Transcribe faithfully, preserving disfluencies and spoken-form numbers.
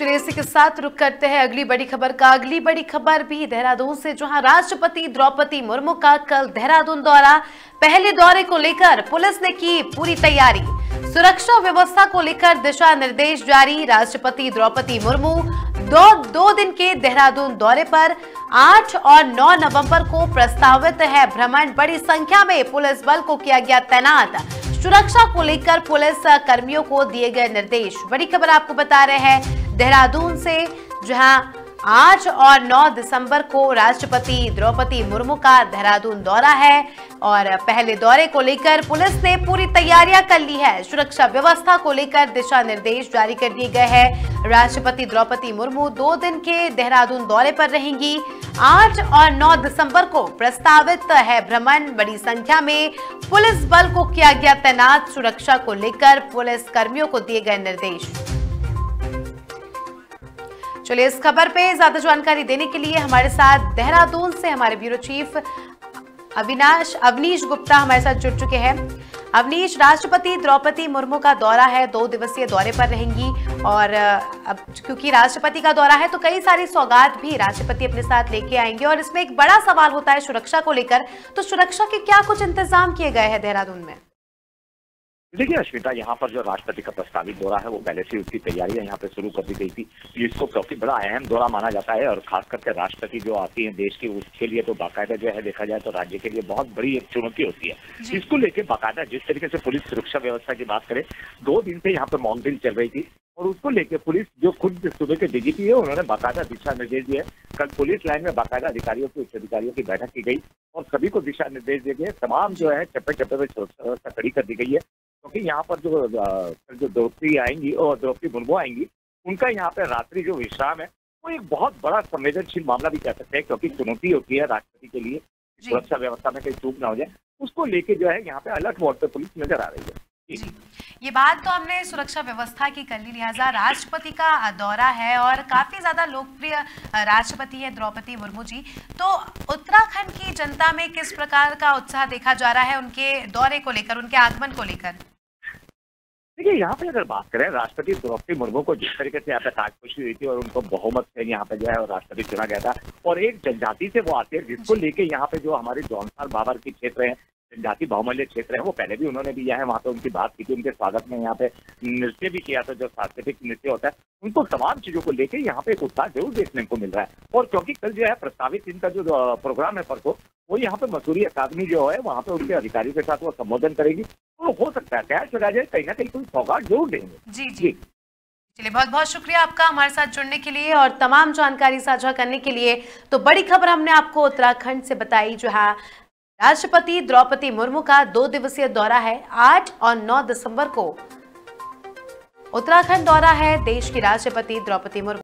चलिए इसी के साथ रुक करते हैं अगली बड़ी खबर का। अगली बड़ी खबर भी देहरादून से, जहां राष्ट्रपति द्रौपदी मुर्मू का कल देहरादून दौरा। पहले दौरे को लेकर पुलिस ने की पूरी तैयारी। सुरक्षा व्यवस्था को लेकर दिशा निर्देश जारी। राष्ट्रपति द्रौपदी मुर्मू दो दो दिन के देहरादून दौरे पर आठ और नौ नवंबर को प्रस्तावित है भ्रमण। बड़ी संख्या में पुलिस बल को किया गया तैनात। सुरक्षा को लेकर पुलिस कर्मियों को दिए गए निर्देश। बड़ी खबर आपको बता रहे हैं देहरादून से, जहां आठ और नौ दिसंबर को राष्ट्रपति द्रौपदी मुर्मू का देहरादून दौरा है और पहले दौरे को लेकर पुलिस ने पूरी तैयारियां कर ली है। सुरक्षा व्यवस्था को लेकर दिशा निर्देश जारी कर दिए गए हैं। राष्ट्रपति द्रौपदी मुर्मू दो दिन के देहरादून दौरे पर रहेंगी। आठ और नौ दिसंबर को प्रस्तावित है भ्रमण। बड़ी संख्या में पुलिस बल को किया गया तैनात। सुरक्षा को लेकर पुलिस कर्मियों को दिए गए निर्देश। चलिए इस खबर पे ज्यादा जानकारी देने के लिए हमारे साथ देहरादून से हमारे ब्यूरो चीफ अविनाश अवनीश गुप्ता हमारे साथ जुड़ चुके हैं। अवनीश, राष्ट्रपति द्रौपदी मुर्मू का दौरा है, दो दिवसीय दौरे पर रहेंगी और अब क्योंकि राष्ट्रपति का दौरा है तो कई सारी सौगात भी राष्ट्रपति अपने साथ लेके आएंगे और इसमें एक बड़ा सवाल होता है सुरक्षा को लेकर, तो सुरक्षा के क्या कुछ इंतजाम किए गए हैं देहरादून में? देखिए अश्विता, यहाँ पर जो राष्ट्रपति का प्रस्तावित दौरा है वो पहले से उसकी तैयारियां यहाँ पे शुरू कर दी गई थी। इसको काफी बड़ा अहम दौरा माना जाता है और खास करके राष्ट्रपति जो आती हैं देश की, उसके लिए तो बाकायदा जो है देखा जाए तो राज्य के लिए बहुत बड़ी एक चुनौती होती है। इसको लेकर बाकायदा जिस तरीके से पुलिस सुरक्षा व्यवस्था की बात करें, दो दिन से यहाँ पर मॉकड्रिल चल रही थी और उसको लेके पुलिस जो खुद सूबे के डीजीपी है उन्होंने बाकायदा दिशा निर्देश दिए। कल पुलिस लाइन में बाकायदा अधिकारियों की उच्च अधिकारियों की बैठक की गई और सभी को दिशा निर्देश दिए गए। तमाम जो है चप्पे चप्पे पर सुरक्षा व्यवस्था खड़ी कर दी गई है, क्योंकि यहाँ पर जो जो द्रौपदी आएंगी और द्रौपदी मुर्मू आएंगी, उनका यहाँ पर रात्रि जो विश्राम है वो एक बहुत बड़ा संवेदनशील मामला भी कह सकते हैं, क्योंकि चुनौती होती है राष्ट्रपति के लिए सुरक्षा व्यवस्था में कहीं चूक ना हो जाए। उसको लेके जो है यहाँ पे अलर्ट मोड पर पुलिस नजर आ रही है। जी, ये बात तो हमने सुरक्षा व्यवस्था की कर ली। लिहाजा राष्ट्रपति का दौरा है और काफी ज्यादा लोकप्रिय राष्ट्रपति है द्रौपदी मुर्मू जी, तो उत्तराखंड की जनता में किस प्रकार का उत्साह देखा जा रहा है उनके दौरे को लेकर, उनके आगमन को लेकर? देखिए यहाँ पे अगर बात करें, राष्ट्रपति द्रौपदी मुर्मू को जिस तरीके से यहाँ पे ताजपोशी हुई थी और उनको बहुमत से यहाँ पे जो है राष्ट्रपति चुना गया था और एक जनजाति से वो आते हैं जिसको लेके यहाँ पे जो हमारे जौनसार बाबर के क्षेत्र हैं, जनजाति बहुमूल्य क्षेत्र है, वो पहले भी उन्होंने दिया है। वहाँ पे उनकी बात की थी, उनके स्वागत में यहाँ पे नृत्य भी किया था, जो सांस्कृतिक नृत्य होता है। उनको तमाम चीजों को लेके यहाँ पे एक उत्साह जरूर देखने को मिल रहा है और क्योंकि कल जो है प्रस्तावित इनका जो प्रोग्राम है परसों, वो यहाँ पे मसूरी अकादमी जो है वहाँ पे उनके अधिकारियों के साथ वो संबोधन करेगी। तो हो सकता है तैयार चला जाए, कहीं ना कहीं कोई सौगात जरूर देंगे। जी जी, चलिए बहुत बहुत शुक्रिया आपका हमारे साथ जुड़ने के लिए और तमाम जानकारी साझा करने के लिए। तो बड़ी खबर हमने आपको उत्तराखंड से बताई, जहाँ राष्ट्रपति द्रौपदी मुर्मू का दो दिवसीय दौरा है। आठ और नौ दिसंबर को उत्तराखंड दौरा है देश की राष्ट्रपति द्रौपदी मुर्मू।